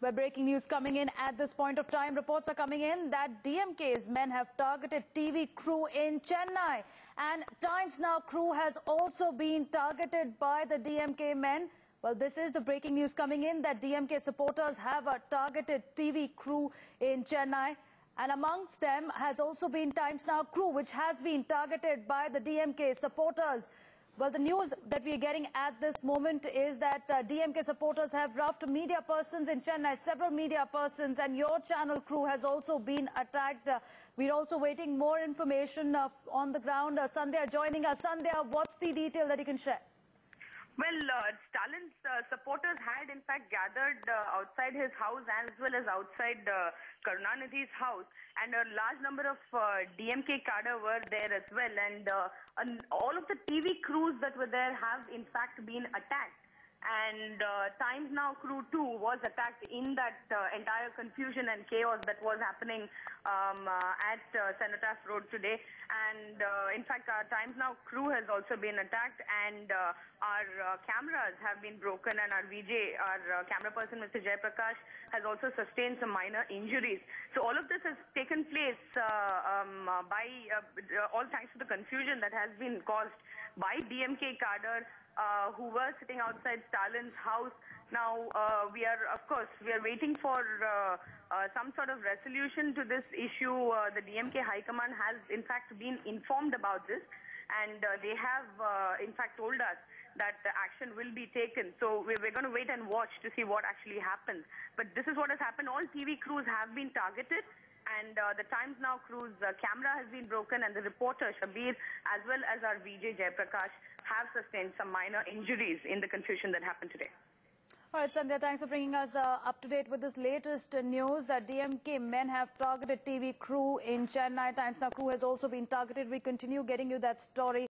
We're breaking news coming in at this point of time. Reports are coming in that DMK's men have targeted TV crew in Chennai. And Times Now crew has also been targeted by the DMK men. Well, this is the breaking news coming in that DMK supporters have a targeted TV crew in Chennai. And amongst them has also been Times Now crew, which has been targeted by the DMK supporters. Well, the news that we are getting at this moment is that DMK supporters have roughed media persons in Chennai, several media persons, and your channel crew has also been attacked. We're also waiting more information on the ground. Sandhya joining us. Sandhya, what's the detail that you can share? Well, Stalin's supporters had in fact gathered outside his house as well as outside Karunanidhi's house, and a large number of DMK cadre were there as well, and all of the TV crews that were there have in fact been attacked, and Times Now crew too was attacked in that entire confusion and chaos that was happening at Cenotaph Road today. And in fact, our Times Now crew has also been attacked, and our cameras have been broken, and our VJ, our camera person, Mr. Jay Prakash, has also sustained some minor injuries. So all of this has taken place all thanks to the confusion that has been caused by DMK cadre who were sitting outside Stalin's house. Now, we are waiting for some sort of resolution to this issue. The DMK High Command has, in fact, been informed about this, and they have, in fact, told us that the action will be taken. So we're going to wait and watch to see what actually happens. But this is what has happened. All TV crews have been targeted, and the Times Now crew's camera has been broken, and the reporter, Shabir, as well as our VJ, Jay Prakash, have sustained some minor injuries in the confusion that happened today. All right, Sandhya, thanks for bringing us up to date with this latest news that DMK men have targeted TV crew in Chennai. Times Now crew has also been targeted. We continue getting you that story.